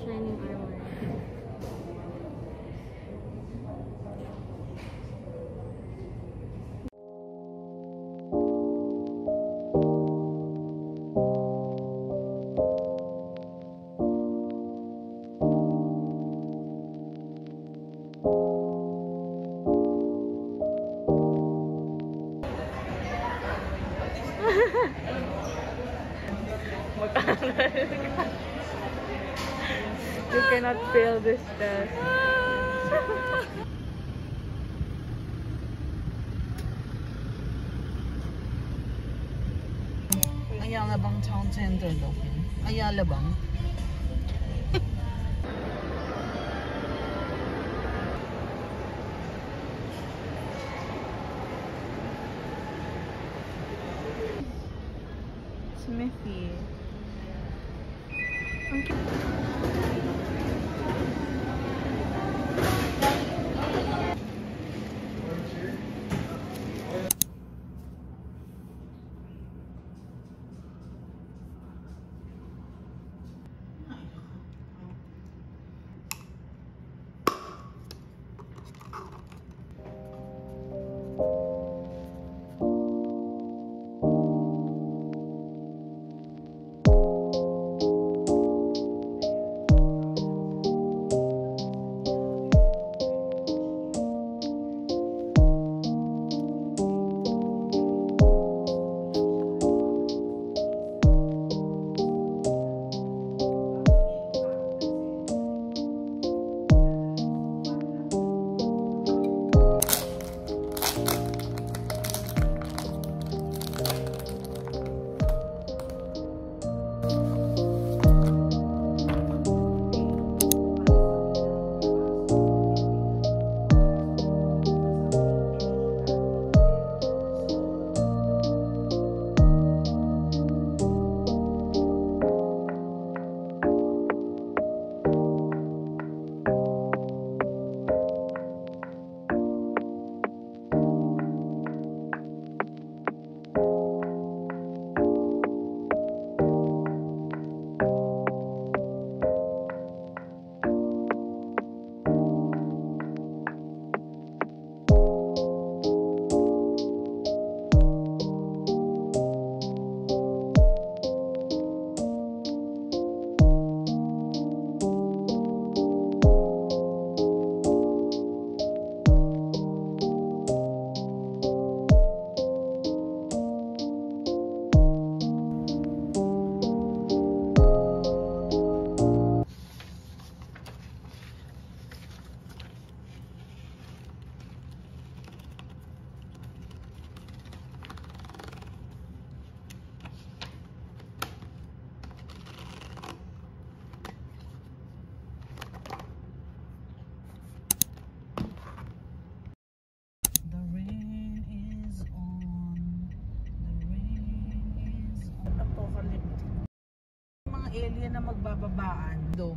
in shining armor. You cannot fail this test. Ayala Bang Town Center looking. Ayala Bang. Smithy. Okay. Alien na magbababaan do.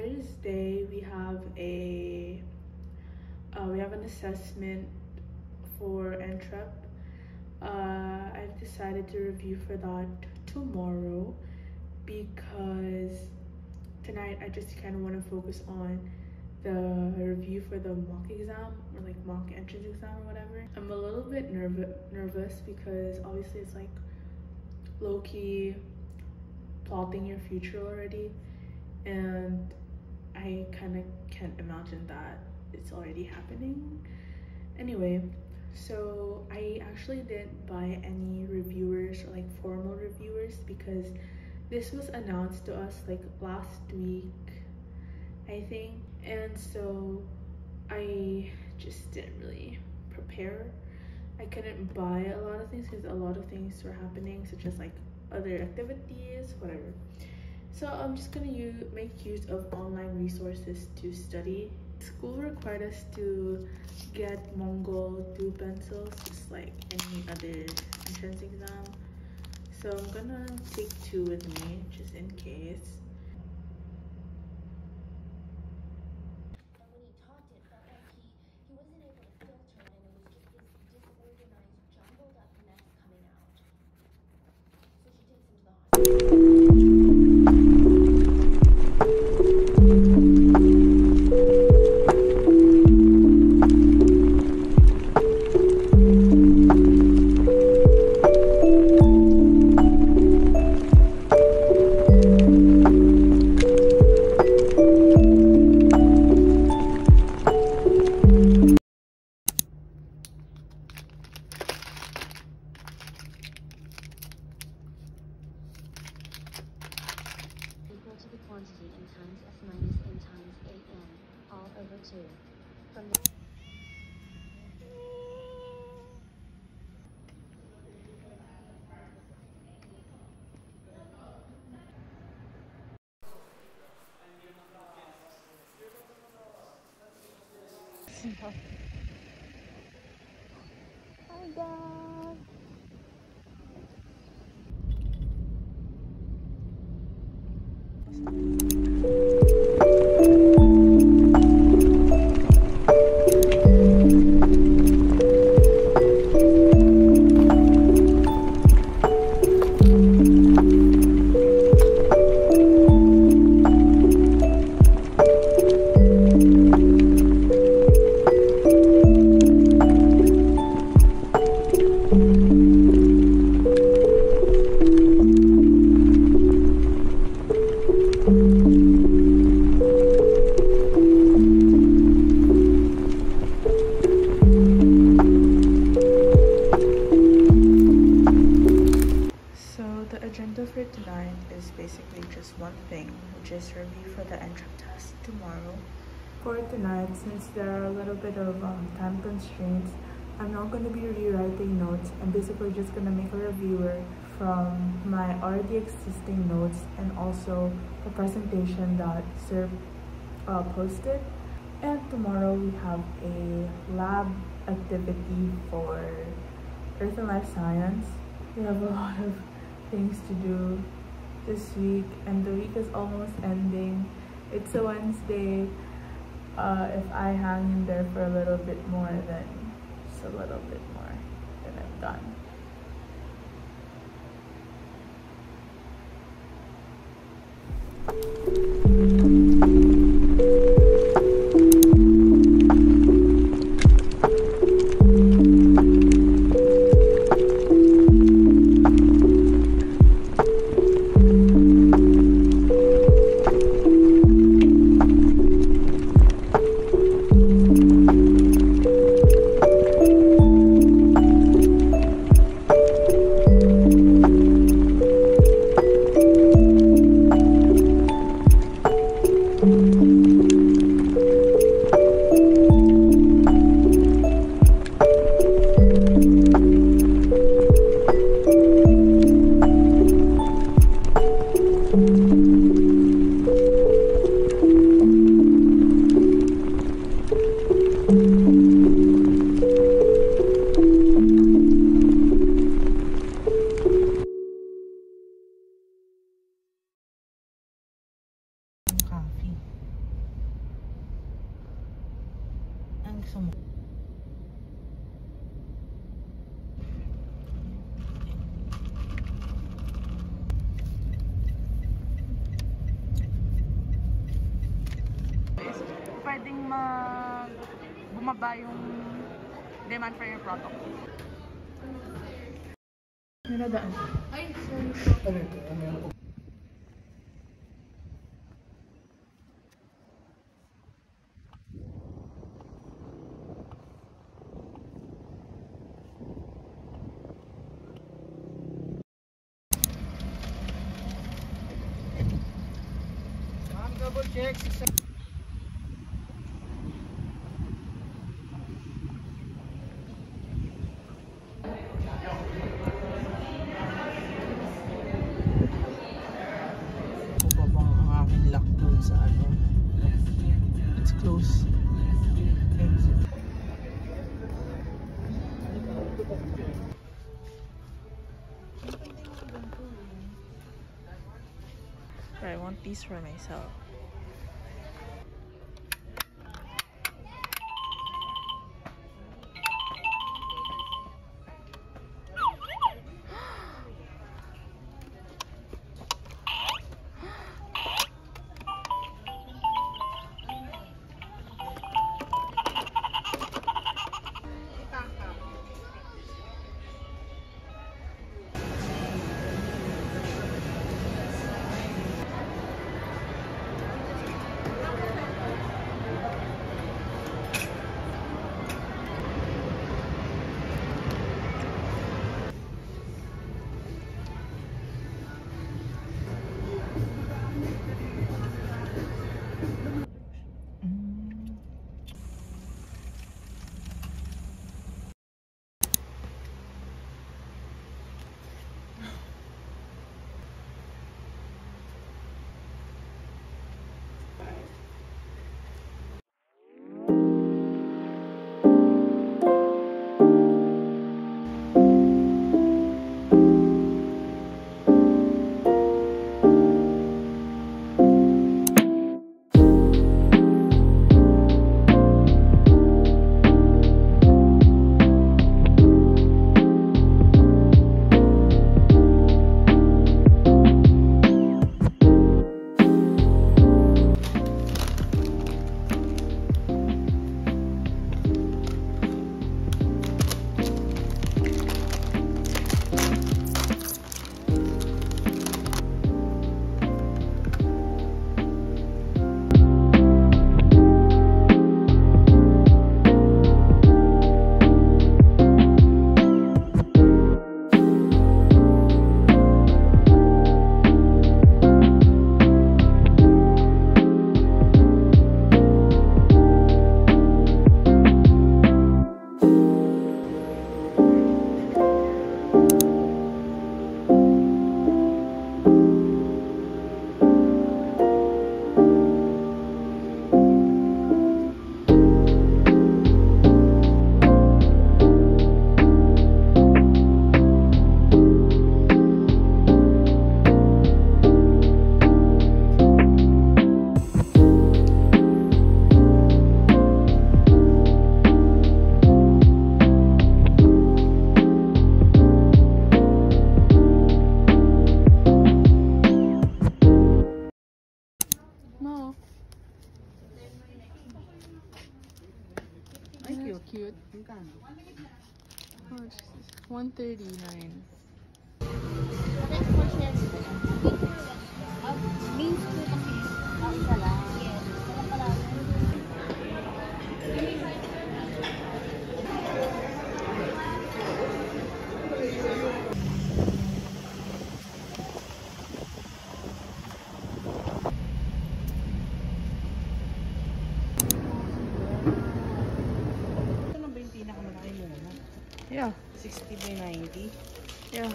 Thursday we have an assessment for ENTREP. I've decided to review for that tomorrow because tonight I just kind of want to focus on the review for the mock exam, or like mock entrance exam or whatever. I'm a little bit nervous because obviously it's like low-key plotting your future already, and I kind of can't imagine that it's already happening. Anyway, So I actually didn't buy any reviewers or like formal reviewers because this was announced to us like last week, I think, and so I just didn't really prepare. I couldn't buy a lot of things because a lot of things were happening, such as like other activities, whatever. So I'm just gonna make use of online resources to study. School required us to get Mongol 2 pencils, just like any other entrance exam. So I'm gonna take 2 with me, just in case. Hi guys. For tonight, since there are a little bit of time constraints, I'm not going to be rewriting notes. I'm basically just going to make a reviewer from my already existing notes and also the presentation that Sir posted. And tomorrow we have a lab activity for Earth and Life Science. We have a lot of things to do this week, and the week is almost ending. It's a Wednesday. If I hang in there for a little bit more, then just a little bit more, then I'm done. Pwedeng bumaba yung demand for your product. Niradaan. Ay, sorry. 6, 7. It's close. I want these for myself. Cute. 139. Yeah. 60 by 90. Yeah.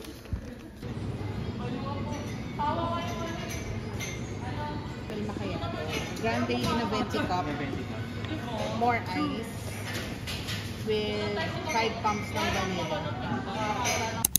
Delma Kaye. Grande in a 20 cup. More ice. With 5 pumps ng vanilla.